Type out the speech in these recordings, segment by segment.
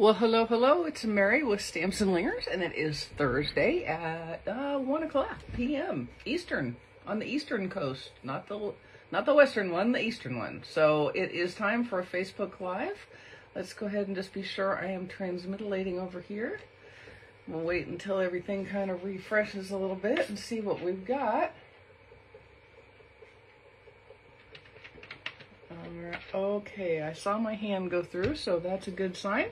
Well, hello, hello. It's Mary with Stamps and Lingers, and it is Thursday at 1:00 p.m. Eastern, on the Eastern Coast, not the Western one, the Eastern one. So it is time for a Facebook Live. Let's go ahead and just be sure I am transmitting over here. We'll wait until everything kind of refreshes a little bit and see what we've got. Okay, I saw my hand go through, so that's a good sign.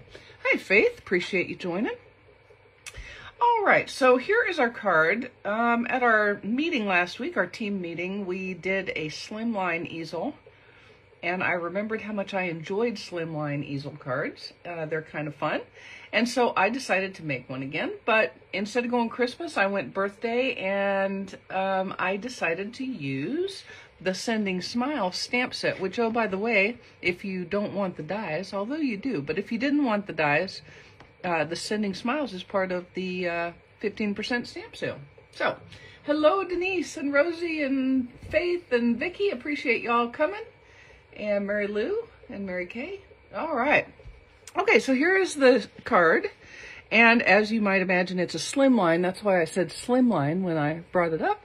Hi, Faith. Appreciate you joining. All right, so here is our card. At our meeting last week, our team meeting, we did a slimline easel, and I remembered how much I enjoyed slimline easel cards. They're kind of fun, and so I decided to make one again, but instead of going Christmas, I went birthday, and I decided to use the Sending Smiles stamp set, which, oh, by the way, if you don't want the dies, although you do, but if you didn't want the dies, the Sending Smiles is part of the 15% stamp sale. So, hello, Denise and Rosie and Faith and Vicky. Appreciate y'all coming. And Mary Lou and Mary Kay. All right. Okay, so here is the card. And as you might imagine, it's a slimline. That's why I said slimline when I brought it up.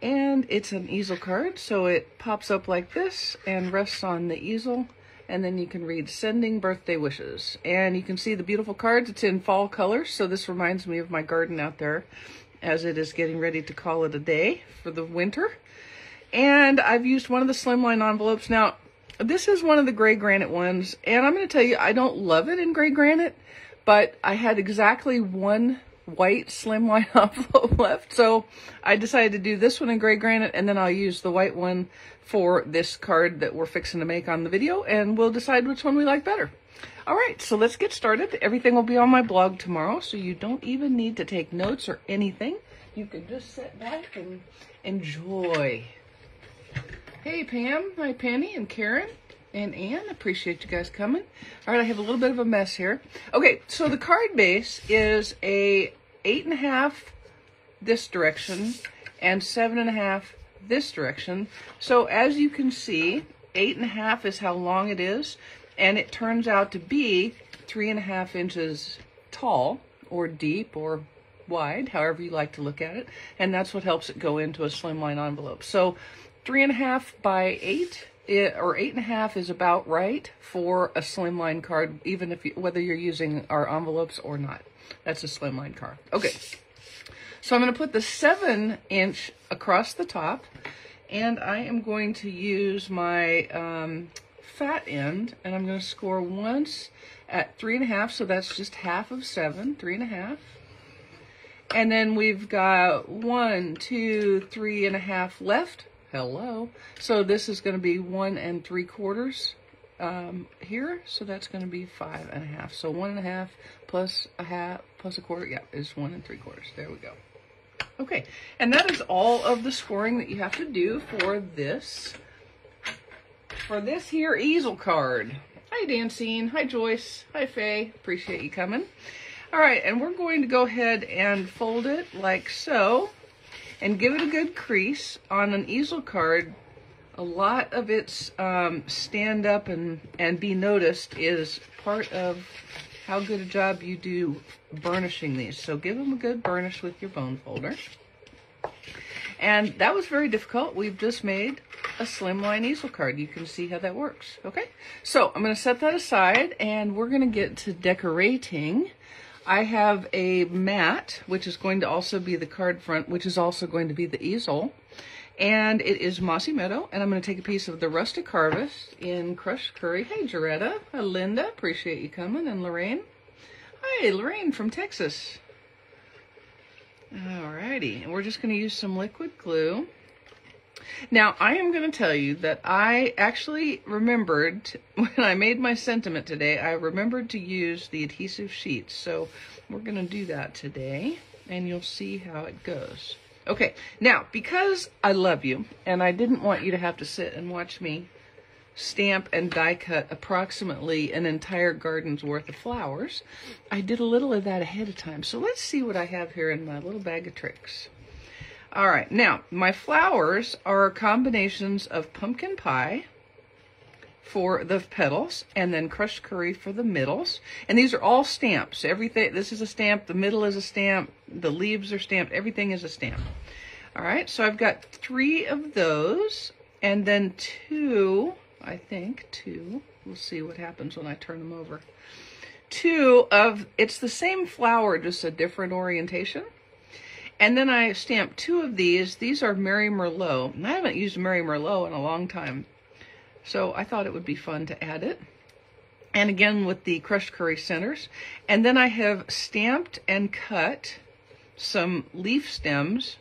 And it's an easel card, so it pops up like this and rests on the easel, and then you can read Sending Birthday Wishes. And you can see the beautiful cards. It's in fall colors, so this reminds me of my garden out there as it is getting ready to call it a day for the winter. And I've used one of the slimline envelopes. Now, this is one of the gray granite ones, and I'm going to tell you, I don't love it in gray granite, but I had exactly one white slimline envelope left, so I decided to do this one in gray granite, and then I'll use the white one for this card that we're fixing to make on the video, and we'll decide which one we like better. All right, so let's get started. Everything will be on my blog tomorrow, so you don't even need to take notes or anything. You can just sit back and enjoy. Hey, Pam. Hi, Penny and Karen and Anne. Appreciate you guys coming. All right, I have a little bit of a mess here. Okay, so the card base is a 8.5 this direction and 7.5 this direction. So as you can see, 8.5 is how long it is, and it turns out to be 3.5 inches tall or deep or wide, however you like to look at it, and that's what helps it go into a slimline envelope. So 3.5 by 8 or 8.5 is about right for a slimline card, even if you, whether you're using our envelopes or not. That's a slimline card. Okay, so I'm going to put the 7-inch across the top, and I am going to use my fat end, and I'm going to score once at 3.5, so that's just half of 7, 3.5. And then we've got 1, 2, 3.5 left. Hello. So this is going to be 1 3/4 here, so that's going to be 5.5. So 1.5 plus a half plus a quarter, yeah, is 1 3/4. There we go. Okay, and that is all of the scoring that you have to do for this here easel card. Hi, Dancine. Hi, Joyce. Hi, Faye. Appreciate you coming. All right, and we're going to go ahead and fold it like so, and give it a good crease. On an easel card, a lot of its stand up and be noticed is part of how good a job you do burnishing these. So give them a good burnish with your bone folder. And that was very difficult. We've just made a slimline easel card. You can see how that works. Okay, so I'm going to set that aside, and we're going to get to decorating. I have a mat, which is going to also be the card front, which is also going to be the easel. And it is Mossy Meadow, and I'm going to take a piece of the Rustic Harvest in Crushed Curry. Hey, Jaretta. Hi, Linda. Appreciate you coming. And Lorraine. Hi, Lorraine from Texas. Alrighty, and we're just going to use some liquid glue. Now, I am going to tell you that I actually remembered, when I made my sentiment today, I remembered to use the adhesive sheets. So we're going to do that today, and you'll see how it goes. Okay, now, because I love you, and I didn't want you to have to sit and watch me stamp and die cut approximately an entire garden's worth of flowers, I did a little of that ahead of time. So let's see what I have here in my little bag of tricks. All right, now, my flowers are combinations of pumpkin pie, for the petals, and then Crushed Curry for the middles. And these are all stamps. Everything, this is a stamp, the middle is a stamp, the leaves are stamped, everything is a stamp. All right, so I've got 3 of those, and then 2, I think, 2. We'll see what happens when I turn them over. 2 of, it's the same flower, just a different orientation. And then I stamped 2 of these. These are Mary Merlot. And I haven't used Mary Merlot in a long time, so I thought it would be fun to add it. And again with the Crushed Curry centers. And then I have stamped and cut some leaf stems.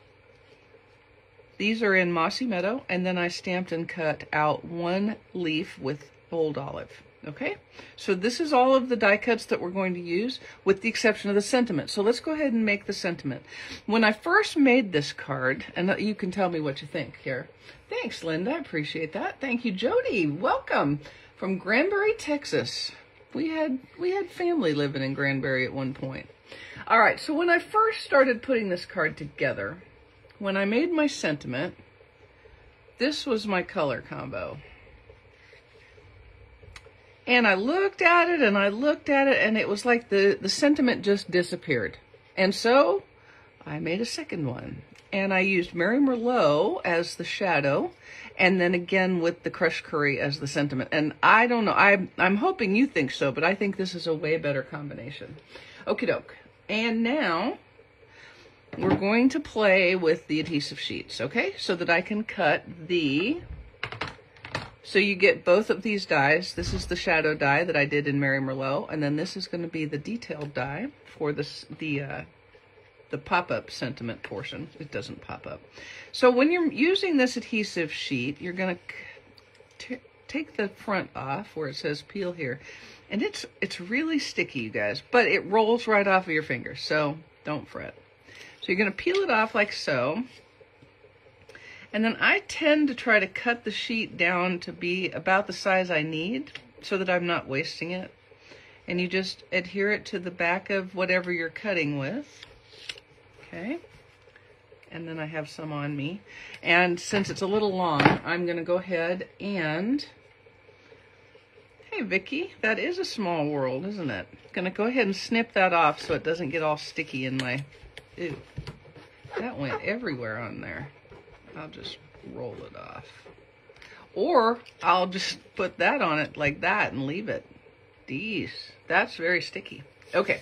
These are in Mossy Meadow. And then I stamped and cut out 1 leaf with Old Olive. Okay, so this is all of the die cuts that we're going to use with the exception of the sentiment. So let's go ahead and make the sentiment. When I first made this card, and you can tell me what you think here. Thanks, Linda. I appreciate that. Thank you, Jody. Welcome from Granbury, Texas. We had family living in Granbury at one point. All right, so when I first started putting this card together, when I made my sentiment, this was my color combo. And I looked at it and I looked at it, and it was like the sentiment just disappeared. And so I made a second one, and I used Mary Merlot as the shadow, and then again with the Crushed Curry as the sentiment. And I don't know, I'm hoping you think so, but I think this is a way better combination. Okie doke. And now we're going to play with the adhesive sheets, okay? So that I can cut the... So you get both of these dies. This is the shadow die that I did in Mary Merlot, and then this is going to be the detailed die for this, the pop-up sentiment portion. It doesn't pop up. So when you're using this adhesive sheet, you're going to take the front off where it says peel here, and it's really sticky, you guys, but it rolls right off of your fingers, so don't fret. So you're going to peel it off like so. And then I tend to try to cut the sheet down to be about the size I need so that I'm not wasting it. And you just adhere it to the back of whatever you're cutting with. Okay. And then I have some on me. And since it's a little long, I'm going to go ahead and... Hey, Vicky, that is a small world, isn't it? I'm going to go ahead and snip that off so it doesn't get all sticky in my... Ew. That went everywhere on there. I'll just roll it off. Or I'll just put that on it like that and leave it. These, that's very sticky. Okay,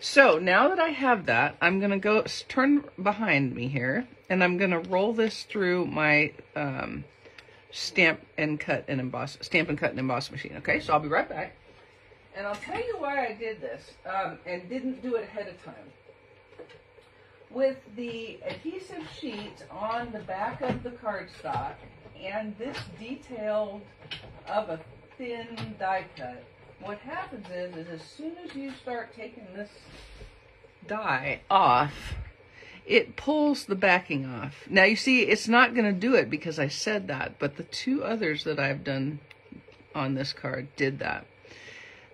so now that I have that, I'm gonna go turn behind me here, and I'm gonna roll this through my stamp and cut and emboss machine. Okay, so I'll be right back. And I'll tell you why I did this and didn't do it ahead of time. With the adhesive sheet on the back of the cardstock and this detailed of a thin die cut, what happens is as soon as you start taking this die off, it pulls the backing off. Now you see, it's not going to do it because I said that, but the 2 others that I've done on this card did that.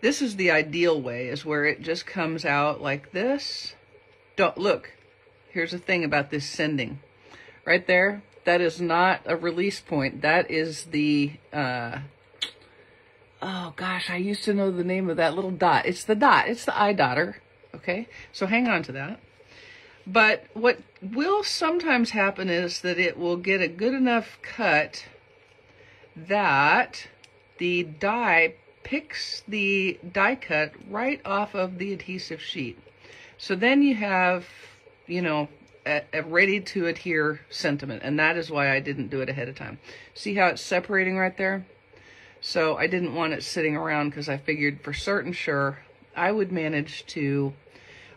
This is the ideal way, is where it just comes out like this. Don't look. Here's the thing about this sending. Right there, that is not a release point. That is the, oh gosh, I used to know the name of that little dot. It's the dot. It's the eye dotter, okay? So hang on to that. But what will sometimes happen is that it will get a good enough cut that the die picks the die cut right off of the adhesive sheet. So then you have... you know, a ready to adhere sentiment. And that is why I didn't do it ahead of time. See how it's separating right there? So I didn't want it sitting around because I figured for certain sure I would manage to,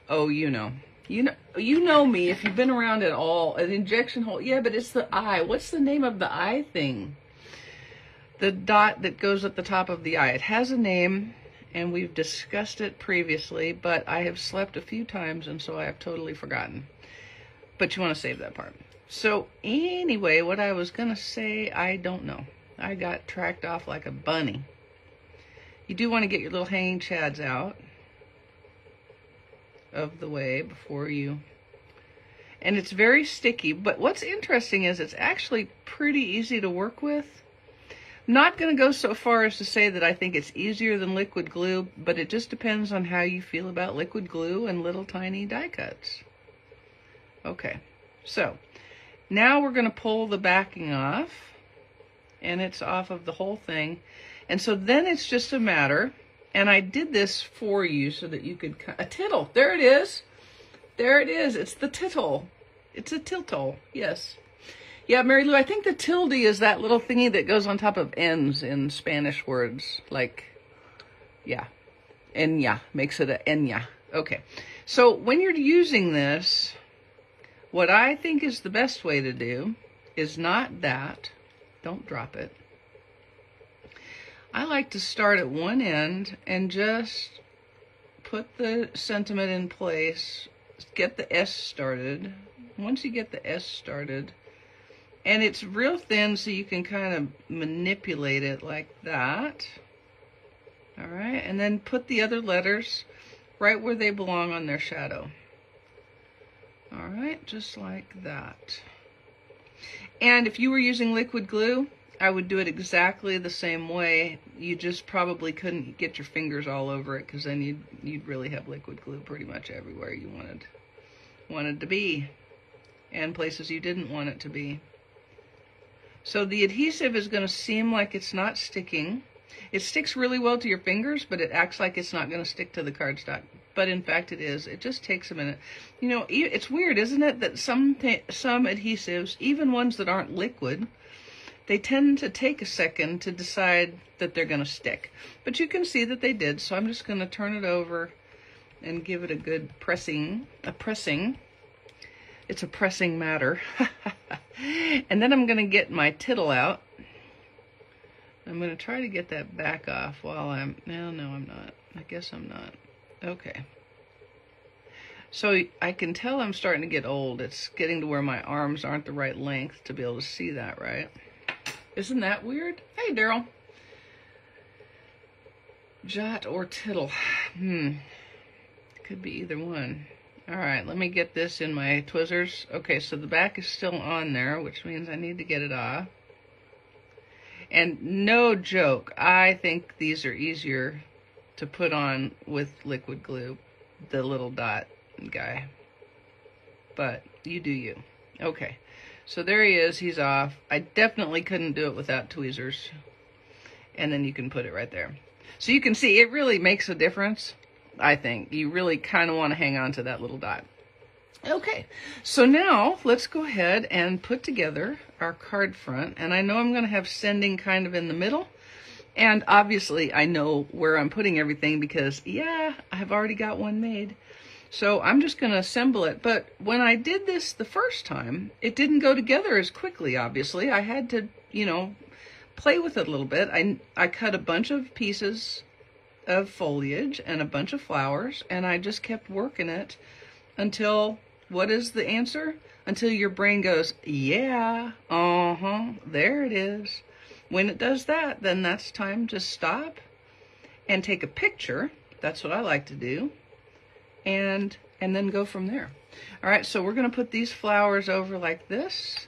oh, you know me, if you've been around at all, an injection hole. Yeah, but it's the eye. What's the name of the eye thing? The dot that goes at the top of the eye. It has a name. And we've discussed it previously, but I have slept a few times, and so I have totally forgotten. But you want to save that part. So anyway, what I was going to say, I don't know. I got tracked off like a bunny. You do want to get your little hanging chads out of the way before you... And it's very sticky, but what's interesting is it's actually pretty easy to work with. Not going to go so far as to say that I think it's easier than liquid glue, but it just depends on how you feel about liquid glue and little tiny die cuts. Okay, so now we're going to pull the backing off, and it's off of the whole thing. And so then it's just a matter, and I did this for you so that you could, a tittle, there it is. There it is, it's the tittle. It's a tittle, yes. Yeah, Mary Lou, I think the tilde is that little thingy that goes on top of n's in Spanish words, like, yeah, enya, makes it a enya. Okay, so when you're using this, what I think is the best way to do is not that, don't drop it. I like to start at one end and just put the sentiment in place, get the S started. Once you get the S started, and it's real thin, so you can kind of manipulate it like that. All right, and then put the other letters right where they belong on their shadow. All right, just like that. And if you were using liquid glue, I would do it exactly the same way. You just probably couldn't get your fingers all over it, because then you'd really have liquid glue pretty much everywhere you wanted to be, and places you didn't want it to be. So the adhesive is going to seem like it's not sticking. It sticks really well to your fingers, but it acts like it's not going to stick to the cardstock. But in fact, it is. It just takes a minute. You know, it's weird, isn't it, that some adhesives, even ones that aren't liquid, they tend to take a second to decide that they're going to stick. But you can see that they did, so I'm just going to turn it over and give it a good pressing. It's a pressing matter. And then I'm going to get my tittle out. I'm going to try to get that back off while I'm... No, I'm not. I guess I'm not. Okay. So I can tell I'm starting to get old. It's getting to where my arms aren't the right length to be able to see that, right? Isn't that weird? Hey, Daryl. Jot or tittle. Could be either one. All right, let me get this in my tweezers. Okay, so the back is still on there, which means I need to get it off. And no joke, I think these are easier to put on with liquid glue, the little dot guy. But you do you. Okay, so there he is, he's off. I definitely couldn't do it without tweezers. And then you can put it right there. So you can see it really makes a difference. I think you really kind of want to hang on to that little dot. Okay, so now let's go ahead and put together our card front. And I know I'm going to have sending kind of in the middle. And obviously I know where I'm putting everything because, yeah, I've already got one made. So I'm just going to assemble it. But when I did this the first time, it didn't go together as quickly, obviously. I had to, you know, play with it a little bit. I cut a bunch of pieces of foliage and a bunch of flowers, and I just kept working it until, what is the answer? Until your brain goes, yeah, there it is. When it does that, then that's time to stop and take a picture. That's what I like to do, and then go from there. All right, so we're gonna put these flowers over like this.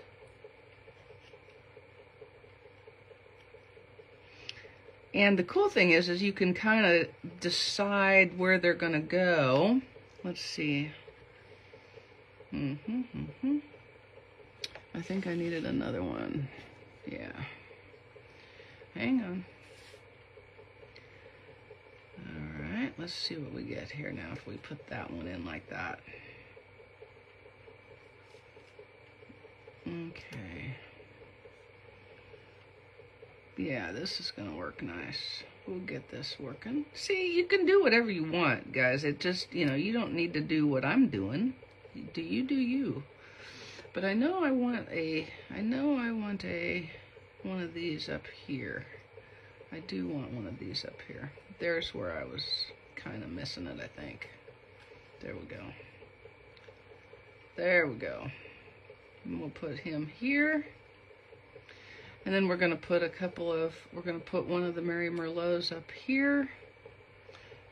And the cool thing is you can kind of decide where they're going to go. Let's see. I think I needed another one. Yeah. Hang on. All right. Let's see what we get here now if we put that one in like that. Okay. Yeah, this is gonna work nice. We'll get this working. See, you can do whatever you want, guys. It just, you know, you don't need to do what I'm doing. Do you. But I know I want a, one of these up here. I do want one of these up here. There's where I was kind of missing it, I think. There we go. There we go. And we'll put him here. And then we're going to put we're going to put one of the Mary Merlots up here.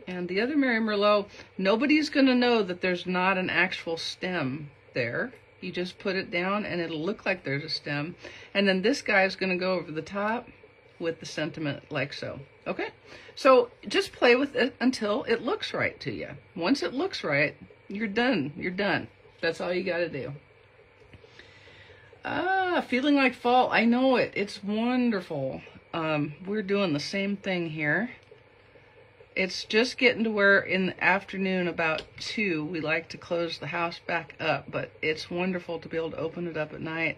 And the other Mary Merlot, nobody's going to know that there's not an actual stem there. You just put it down and it'll look like there's a stem. And then this guy's going to go over the top with the sentiment like so. Okay, so just play with it until it looks right to you. Once it looks right, you're done. You're done. That's all you got to do. Ah, feeling like fall. I know it. It's wonderful. We're doing the same thing here. It's just getting to where in the afternoon about 2, we like to close the house back up, but it's wonderful to be able to open it up at night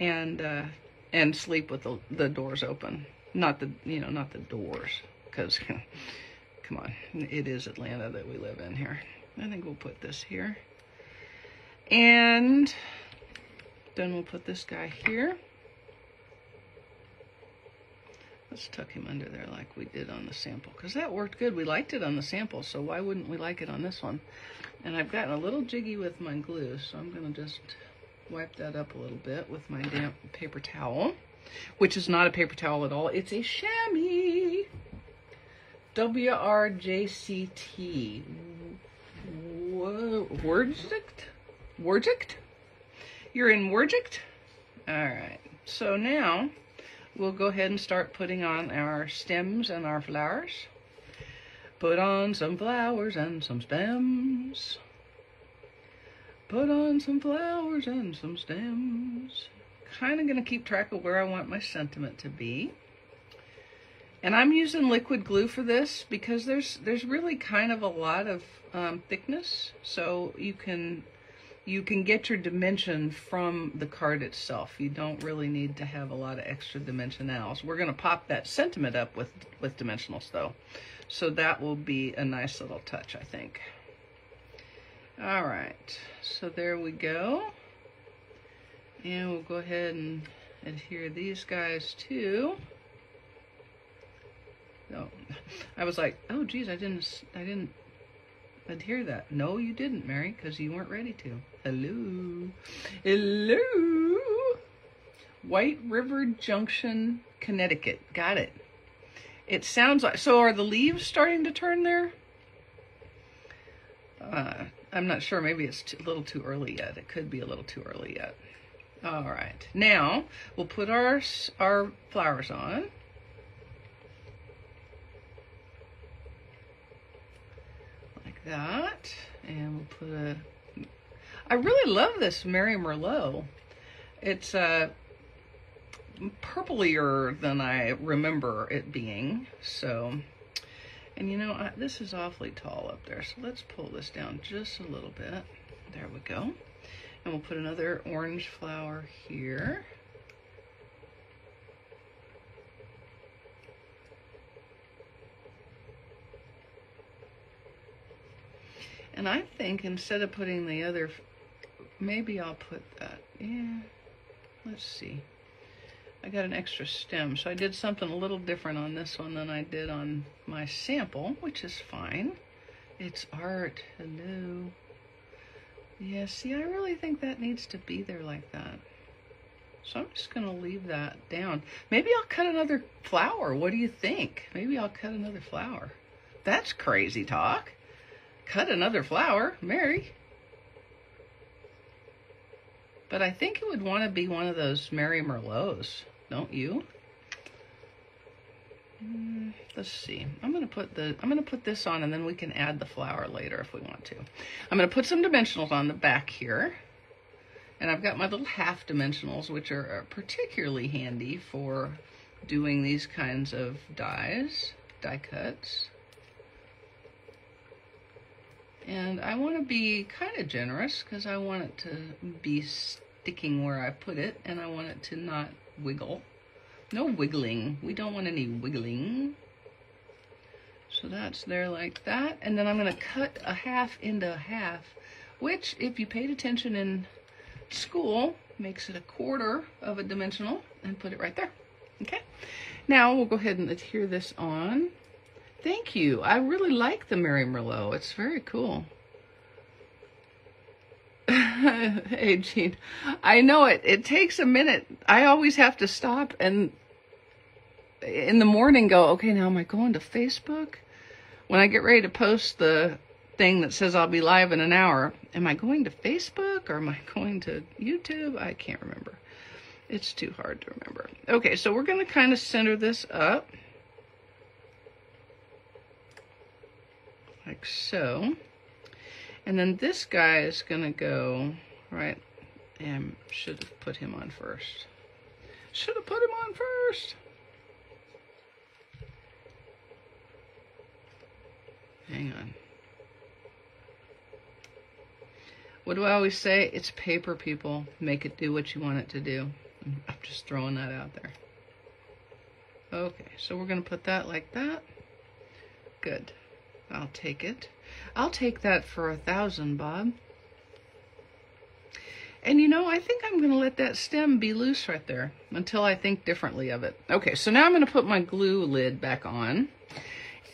and sleep with the doors open. Not the, you know, not the doors, because come on, it is Atlanta that we live in here. I think we'll put this here. And then we'll put this guy here. Let's tuck him under there like we did on the sample, because that worked good. We liked it on the sample, so why wouldn't we like it on this one? And I've gotten a little jiggy with my glue, so I'm going to just wipe that up a little bit with my damp paper towel, which is not a paper towel at all. It's a chamois. WRJCT. Wordjict? Wordjict? You're in Wordjict? All right. So now we'll go ahead and start putting on our stems and our flowers. Put on some flowers and some stems. Put on some flowers and some stems. Kind of going to keep track of where I want my sentiment to be. And I'm using liquid glue for this because there's really kind of a lot of thickness. So you can get your dimension from the card itself. You don't really need to have a lot of extra dimensionals. We're going to pop that sentiment up with dimensionals though. So that will be a nice little touch, I think. All right, so there we go. And we'll go ahead and adhere these guys too. No, I was like, oh geez, I didn't adhere that. No, you didn't, Mary, because you weren't ready to. Hello. Hello. White River Junction, Connecticut. Got it. It sounds like, so are the leaves starting to turn there? I'm not sure. Maybe it's a little too early yet. It could be a little too early yet. All right. Now we'll put our flowers on. That, and we'll put a, I really love this Mary Merlot. It's purplier than I remember it being, so, and you know, this is awfully tall up there, so let's pull this down just a little bit. There we go. And we'll put another orange flower here. And I think instead of putting the other, maybe I'll put that, yeah, let's see. I got an extra stem, so I did something a little different on this one than I did on my sample, which is fine. It's art, hello. Yeah, see, I really think that needs to be there like that. So I'm just gonna leave that down. Maybe I'll cut another flower, what do you think? Maybe I'll cut another flower. That's crazy talk. Cut another flower, Mary. But I think it would want to be one of those Mary Merlots, don't you? Let's see. I'm gonna put this on, and then we can add the flower later if we want to. I'm gonna put some dimensionals on the back here, and I've got my little half dimensionals, which are particularly handy for doing these kinds of dies, die cuts. And I want to be kind of generous because I want it to be sticking where I put it, and I want it to not wiggle. No wiggling. We don't want any wiggling. So that's there like that. And then I'm going to cut a half into a half, which if you paid attention in school, makes it a quarter of a dimensional, and put it right there. Okay. Now we'll go ahead and adhere this on. Thank you. I really like the Mary Merlot. It's very cool. Hey, Jean. I know it. It takes a minute. I always have to stop and in the morning go, okay, now am I going to Facebook? When I get ready to post the thing that says I'll be live in an hour, am I going to Facebook or am I going to YouTube? I can't remember. It's too hard to remember. Okay, so we're going to kind of center this up. Like so. And then this guy is going to go, right, and should have put him on first. Should have put him on first. Hang on. What do I always say? It's paper, people. Make it do what you want it to do. I'm just throwing that out there. Okay, so we're going to put that like that. Good. I'll take it. I'll take that for 1,000, Bob. And you know, I think I'm going to let that stem be loose right there until I think differently of it. Okay, so now I'm going to put my glue lid back on.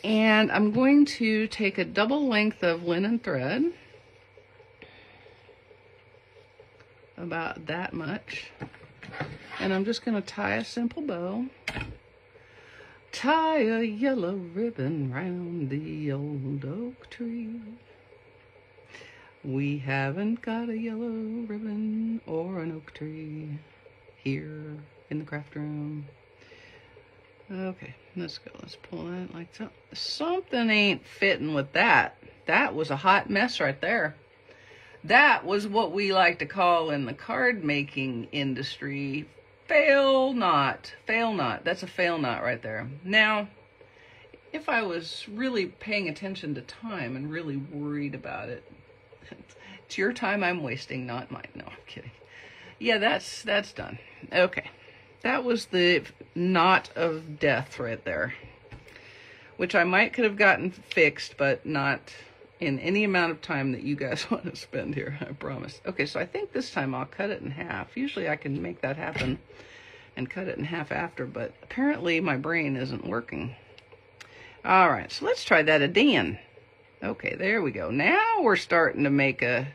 And I'm going to take a double length of linen thread. About that much. And I'm just going to tie a simple bow. Tie a yellow ribbon round the old oak tree. We haven't got a yellow ribbon or an oak tree here in the craft room. Okay, let's go. Let's pull that like so. Something ain't fitting with that. That was a hot mess right there. That was what we like to call in the card making industry, fail knot. Fail knot. That's a fail knot right there. Now, if I was really paying attention to time and really worried about it, it's your time I'm wasting, not mine. No, I'm kidding. Yeah, that's done. Okay. That was the knot of death right there, which I might could have gotten fixed, but not in any amount of time that you guys want to spend here, I promise. Okay, so I think this time I'll cut it in half. Usually I can make that happen and cut it in half after, but apparently my brain isn't working. All right, so let's try that again. Okay, there we go. Now we're starting to make an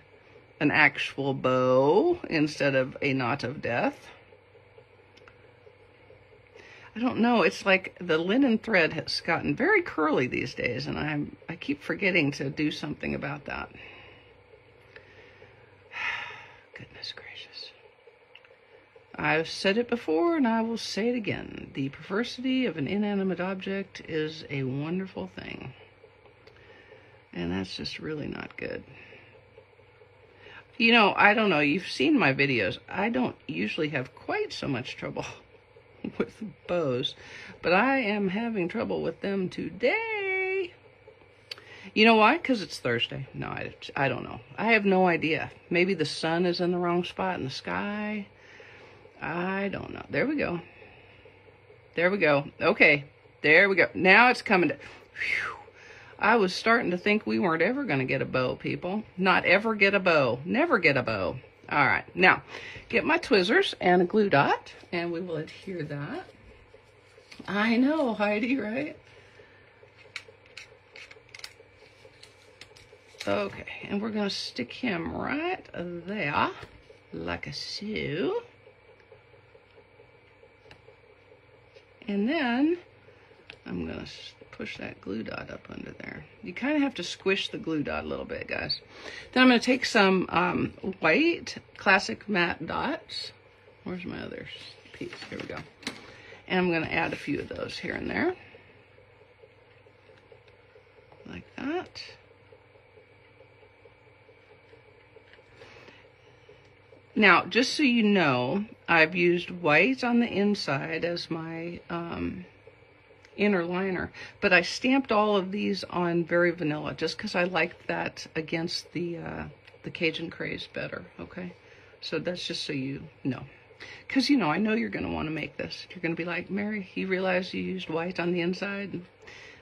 actual bow instead of a knot of death. I don't know, it's like the linen thread has gotten very curly these days, and I keep forgetting to do something about that. Goodness gracious. I've said it before, and I will say it again. The perversity of an inanimate object is a wonderful thing. And that's just really not good. You know, I don't know, you've seen my videos. I don't usually have quite so much trouble with bows, but I am having trouble with them today. You know why? Because it's Thursday. No, I don't know. I have no idea. Maybe the sun is in the wrong spot in the sky. I don't know. There we go. There we go. Okay. There we go. Now it's coming to... Whew. I was starting to think we weren't ever going to get a bow, people. Not ever get a bow. Never get a bow. All right, now get my tweezers and a glue dot, and we will adhere that. I know, Heidi, right? Okay, and we're going to stick him right there, like a so. And then I'm going to push that glue dot up under there. You kind of have to squish the glue dot a little bit, guys. Then I'm going to take some white classic matte dots. Where's my other piece? Here we go. And I'm going to add a few of those here and there. Like that. Now, just so you know, I've used white on the inside as my... inner liner, but I stamped all of these on Very Vanilla just because I liked that against the Cajun Craze better. Okay, so that's just so you know, because you know I know you're going to want to make this. You're going to be like, Mary, you realize you used white on the inside and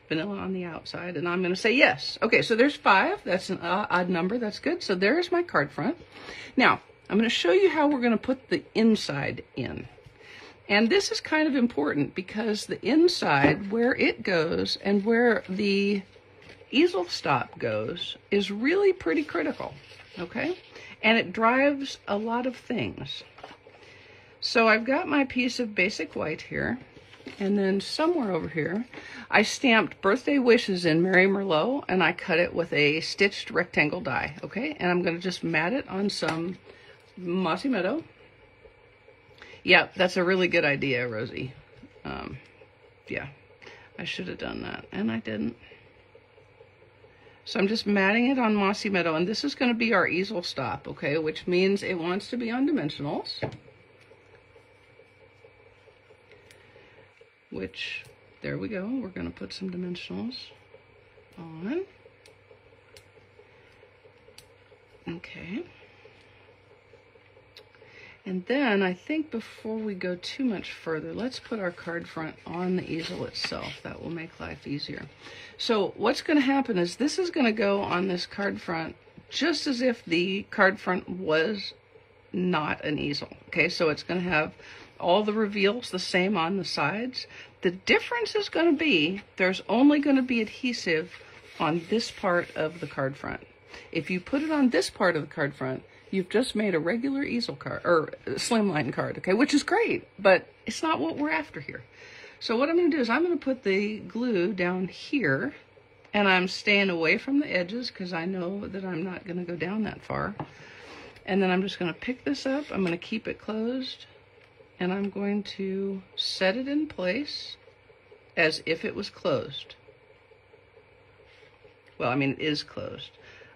vanilla on the outside, and I'm going to say yes. Okay, so there's 5. That's an odd number. That's good. So there's my card front. Now I'm going to show you how we're going to put the inside in. And this is kind of important because the inside, where it goes and where the easel stop goes, is really pretty critical, okay? And it drives a lot of things. So I've got my piece of basic white here, and then somewhere over here, I stamped Birthday Wishes in Mary Merlot, and I cut it with a stitched rectangle die, okay? And I'm gonna just mat it on some Mossy Meadow. Yeah, that's a really good idea, Rosie. Yeah, I should have done that, and I didn't. So I'm just matting it on Mossy Meadow, and this is going to be our easel stop, okay? Which means it wants to be on dimensionals. Which, there we go. We're going to put some dimensionals on. Okay. And then I think before we go too much further, let's put our card front on the easel itself. That will make life easier. So what's going to happen is this is going to go on this card front just as if the card front was not an easel. Okay, so it's going to have all the reveals the same on the sides. The difference is going to be there's only going to be adhesive on this part of the card front. If you put it on this part of the card front, you've just made a regular easel card, or slimline card, okay, which is great, but it's not what we're after here. So what I'm going to do is I'm going to put the glue down here, and I'm staying away from the edges because I know that I'm not going to go down that far. And then I'm just going to pick this up, I'm going to keep it closed, and I'm going to set it in place as if it was closed. Well, I mean, it is closed.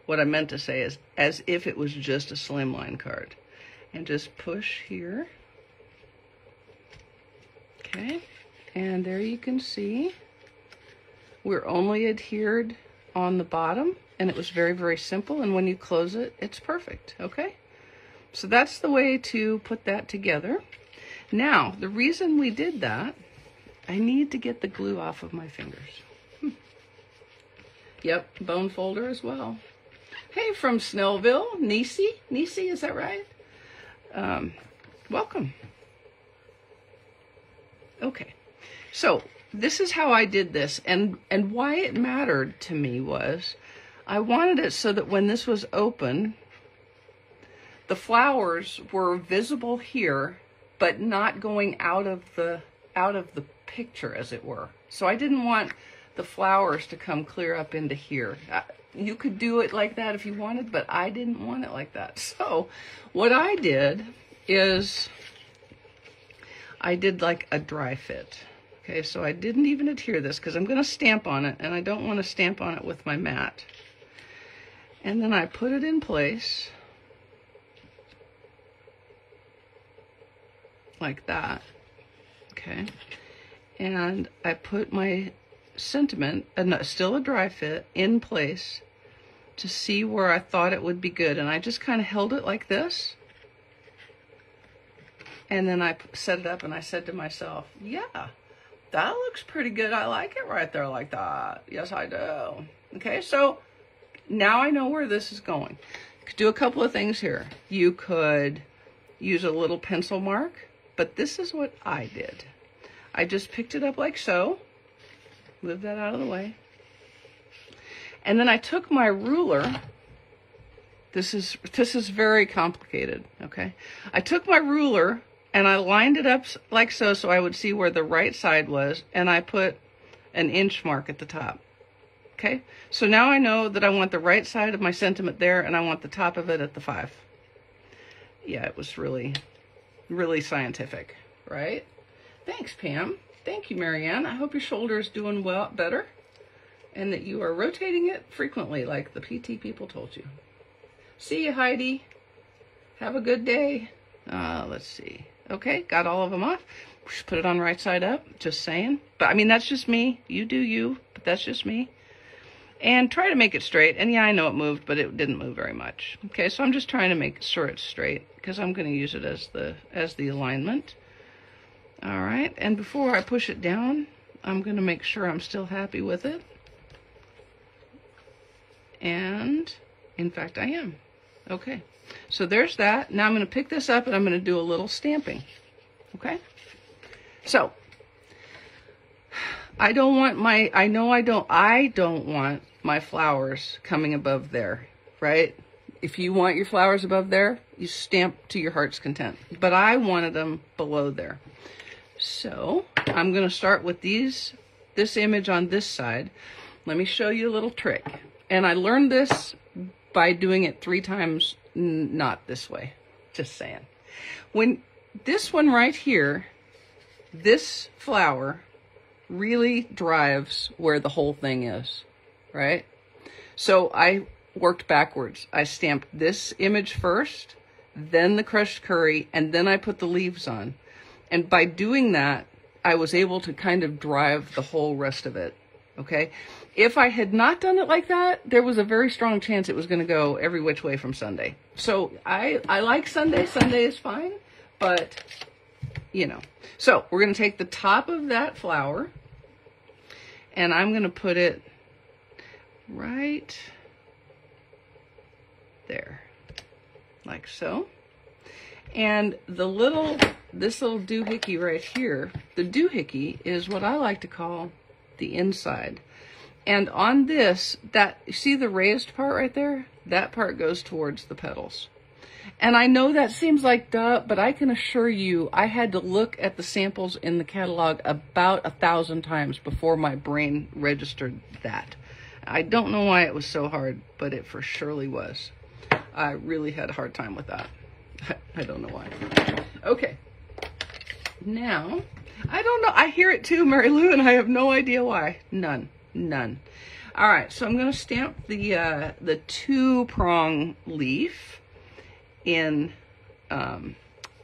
What I meant to say is as if it was just a slimline card. And just push here. Okay, and there you can see we're only adhered on the bottom, and it was very, very simple, and when you close it, it's perfect, okay? So that's the way to put that together. Now, the reason we did that, I need to get the glue off of my fingers. Yep, bone folder as well. Hey, from Snellville, Nisi. Nisi, is that right? Welcome. Okay, so this is how I did this, and why it mattered to me was I wanted it so that when this was open, the flowers were visible here, but not going out of the picture, as it were. So I didn't want the flowers to come clear up into here. You could do it like that if you wanted, but I didn't want it like that. So what I did is I did like a dry fit. Okay, so I didn't even adhere this because I'm going to stamp on it, and I don't want to stamp on it with my mat. And then I put it in place like that. Okay, and I put my sentiment, still a dry fit, in place to see where I thought it would be good, and I just kind of held it like this, and then I set it up, and I said to myself, yeah, that looks pretty good. I like it right there like that. Yes, I do. Okay, so now I know where this is going. You could do a couple of things here. You could use a little pencil mark, but this is what I did. I just picked it up like so. Move that out of the way. And then I took my ruler. This is very complicated, okay? I took my ruler and I lined it up like so, so I would see where the right side was, and I put an inch mark at the top, okay? So now I know that I want the right side of my sentiment there, and I want the top of it at the 5. Yeah, it was really, really scientific, right? Thanks, Pam. Thank you, Marianne. I hope your shoulder is doing well, better, and that you are rotating it frequently like the PT people told you. See you, Heidi. Have a good day. Let's see. Okay, got all of them off. Just put it on right side up, just saying. But I mean, that's just me. You do you, but that's just me. And try to make it straight. And yeah, I know it moved, but it didn't move very much. Okay, so I'm just trying to make sure it's straight because I'm going to use it as the alignment. All right, and before I push it down, I'm going to make sure I'm still happy with it. And, in fact, I am. Okay, so there's that. Now I'm going to pick this up and I'm going to do a little stamping. Okay? So, I don't want my flowers coming above there, right? If you want your flowers above there, you stamp to your heart's content. But I wanted them below there. So I'm going to start with this image on this side. Let me show you a little trick. And I learned this by doing it 3 times, not this way. Just saying. When this one right here, this flower really drives where the whole thing is, right? So I worked backwards. I stamped this image first, then the crushed curry, and then I put the leaves on. And by doing that, I was able to kind of drive the whole rest of it, okay? If I had not done it like that, there was a very strong chance it was going to go every which way from Sunday. So I like Sunday. Sunday is fine, but, you know. So we're going to take the top of that flower, and I'm going to put it right there, like so. And the little, this little doohickey right here, the doohickey is what I like to call the inside. And on this, that, you see the raised part right there? That part goes towards the petals. And I know that seems like duh, but I can assure you, I had to look at the samples in the catalog about 1,000 times before my brain registered that. I don't know why it was so hard, but it for surely was. I really had a hard time with that. I don't know why. Okay. Now, I don't know. I hear it too, Mary Lou, and I have no idea why. None. All right, so I'm going to stamp the two-prong leaf in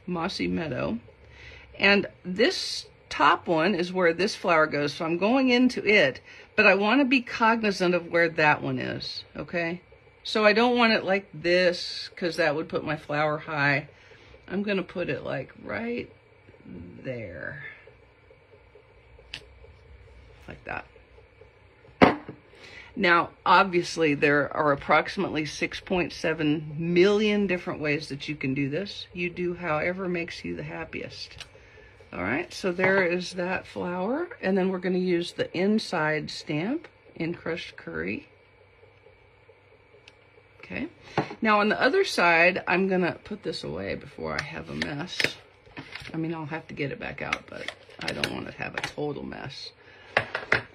Mossy Meadow. And this top one is where this flower goes, so I'm going into it, but I want to be cognizant of where that one is, okay? So I don't want it like this, because that would put my flower high. I'm going to put it like right there, like that. Now, obviously, there are approximately 6.7 million different ways that you can do this. You do however makes you the happiest. All right, so there is that flower. And then we're going to use the inside stamp in Crushed Curry. Okay. Now, on the other side, I'm going to put this away before I have a mess. I mean, I'll have to get it back out, but I don't want to have a total mess.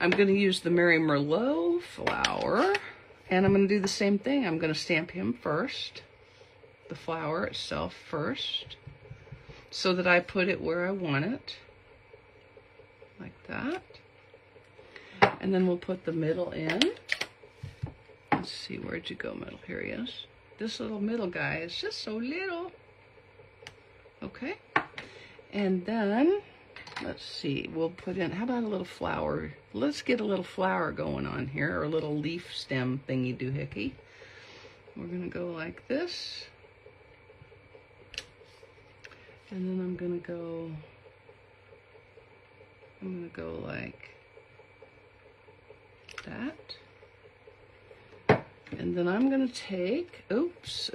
I'm going to use the Mary Merlot flower, and I'm going to do the same thing. I'm going to stamp him first, the flower itself first, so that I put it where I want it, like that. And then we'll put the middle in. Let's see, where'd you go, middle? Here he is. This little middle guy is just so little. Okay. And then, let's see, we'll put in, how about a little flower? Let's get a little flower going on here, or a little leaf stem thingy doohickey. We're going to go like this. And then I'm going to go like that. And then I'm going to take, oops.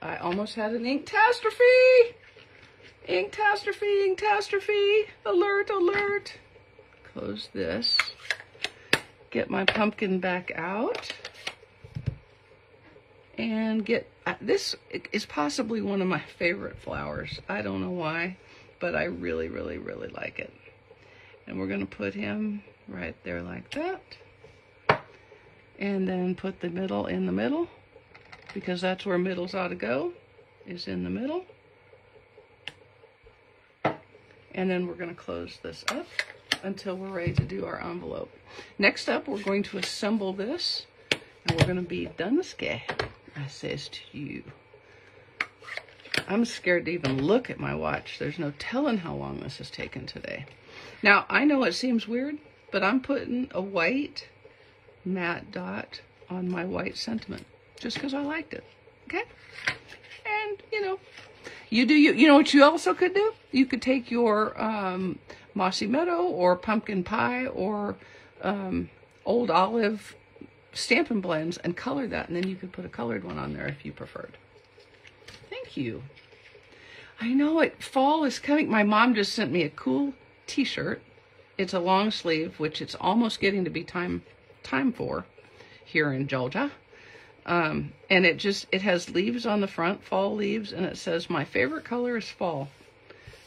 I almost had an inktastrophe. Inktastrophe, alert. Close this, get my pumpkin back out, and get, this is possibly one of my favorite flowers. I don't know why, but I really, really, really like it. And we're gonna put him right there like that, and then put the middle in the middle, because that's where middles ought to go, is in the middle. And then we're going to close this up until we're ready to do our envelope. Next up, we're going to assemble this, and we're going to be done-sky, I says to you. I'm scared to even look at my watch. There's no telling how long this has taken today. Now, I know it seems weird, but I'm putting a white matte dot on my white sentiment just because I liked it, okay? And, you know, you do you. You know what you also could do? You could take your Mossy Meadow or Pumpkin Pie or Old Olive Stampin' Blends and color that, and then you could put a colored one on there if you preferred. Thank you. I know it. Fall is coming. My mom just sent me a cool t-shirt. It's a long sleeve, which it's almost getting to be time for here in Georgia. And it has leaves on the front, fall leaves, and it says, my favorite color is fall.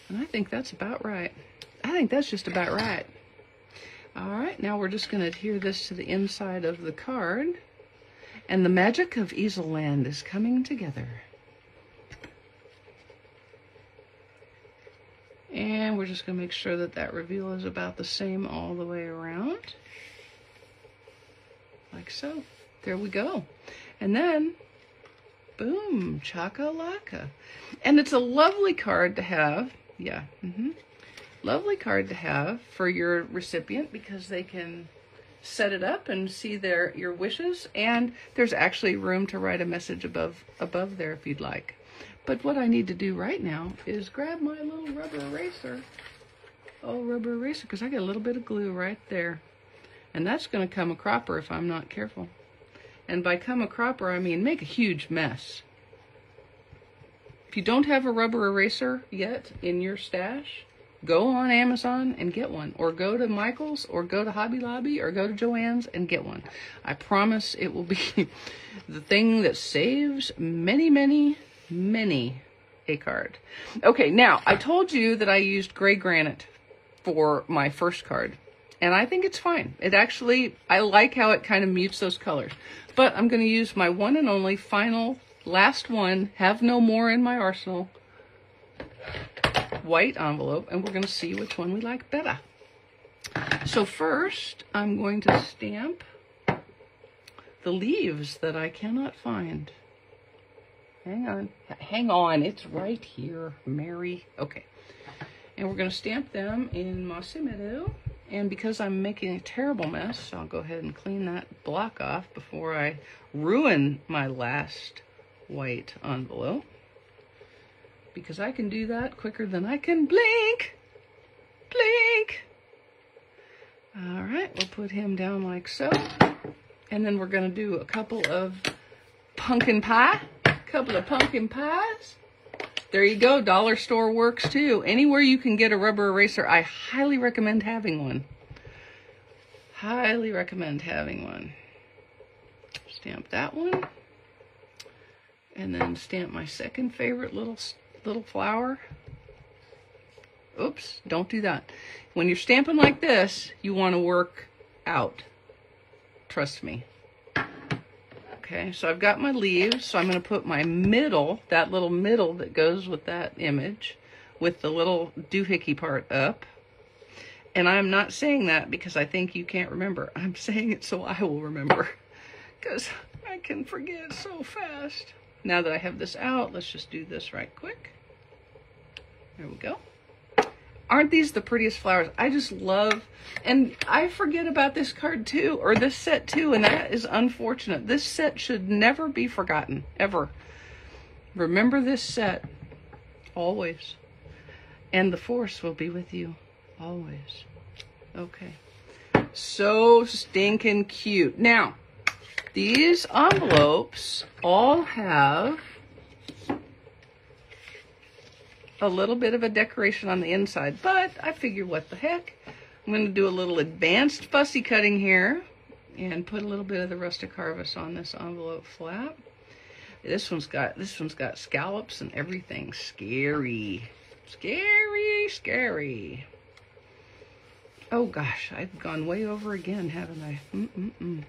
And I think that's about right. I think that's just about right. All right, now we're just going to adhere this to the inside of the card. And the magic of Easel Land is coming together. And we're just going to make sure that that reveal is about the same all the way around. Like so. There we go. And then, boom, chakalaka. And it's a lovely card to have. Yeah. Mm-hmm. Lovely card to have for your recipient because they can set it up and see your wishes. And there's actually room to write a message above there if you'd like. But what I need to do right now is grab my little rubber eraser. Oh, rubber eraser, because I got a little bit of glue right there. And that's going to come a cropper if I'm not careful. And by come a cropper, I mean make a huge mess. If you don't have a rubber eraser yet in your stash, go on Amazon and get one, or go to Michael's, or go to Hobby Lobby, or go to Joann's and get one. I promise it will be the thing that saves many, many, many a card. Okay, now, I told you that I used gray granite for my first card, and I think it's fine. It actually, I like how it kind of mutes those colors. But I'm going to use my one and only final, last one, have no more in my arsenal, white envelope, and we're going to see which one we like better. So first, I'm going to stamp the leaves that I cannot find. Hang on. Hang on. It's right here, Mary. Okay. And we're going to stamp them in Mossy Meadow. And because I'm making a terrible mess, I'll go ahead and clean that block off before I ruin my last white envelope. Because I can do that quicker than I can blink. Blink. All right, we'll put him down like so. And then we're going to do a couple of pumpkin pie. Couple of pumpkin pies. There you go. Dollar store works too. Anywhere you can get a rubber eraser, I highly recommend having one. Highly recommend having one. Stamp that one. And then stamp my second favorite little flower. Oops, don't do that. When you're stamping like this, you want to work out. Trust me. Okay, so I've got my leaves, so I'm going to put my middle, that little middle that goes with that image, with the little doohickey part up. And I'm not saying that because I think you can't remember. I'm saying it so I will remember, because I can forget so fast. Now that I have this out, let's just do this right quick. There we go. Aren't these the prettiest flowers? I just love, and I forget about this card too, or this set too, and that is unfortunate. This set should never be forgotten, ever. Remember this set, always. And the force will be with you, always. Okay. So stinking cute. Now, these envelopes all have a little bit of a decoration on the inside, but I figure what the heck. I'm going to do a little advanced fussy cutting here and put a little bit of the Rustic Harvest on this envelope flap. This one's got scallops and everything. Scary. Scary, scary. Oh gosh, I've gone way over again, haven't I?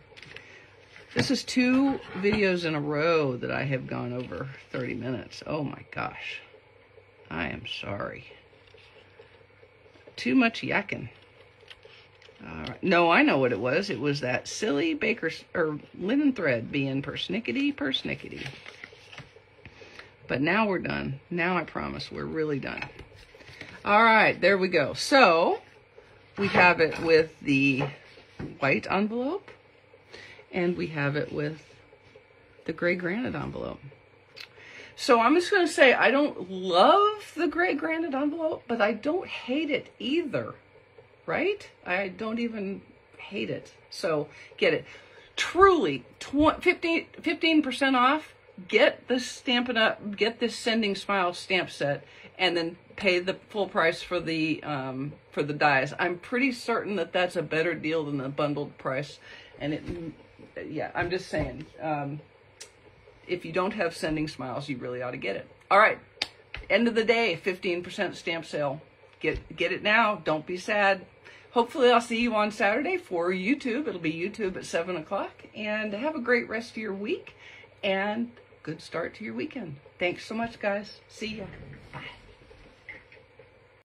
This is 2 videos in a row that I have gone over 30 minutes. Oh my gosh. I am sorry. Too much yakking. All right. No, I know what it was. It was that silly baker's or linen thread being persnickety. But now we're done. Now I promise we're really done. All right, there we go. So we have it with the white envelope and we have it with the gray granite envelope. So I'm just going to say I don't love the gray granite envelope, but I don't hate it either, right? I don't even hate it. So get it. Truly, 15% off. Get this Stampin' Up, get this Sending Smiles stamp set, and then pay the full price for the dies. I'm pretty certain that that's a better deal than the bundled price. And it, yeah, I'm just saying. If you don't have Sending Smiles, you really ought to get it. All right. End of the day, 15% stamp sale. Get it now. Don't be sad. Hopefully I'll see you on Saturday for YouTube. It'll be YouTube at 7 o'clock. And have a great rest of your week and good start to your weekend. Thanks so much, guys. See ya. Bye.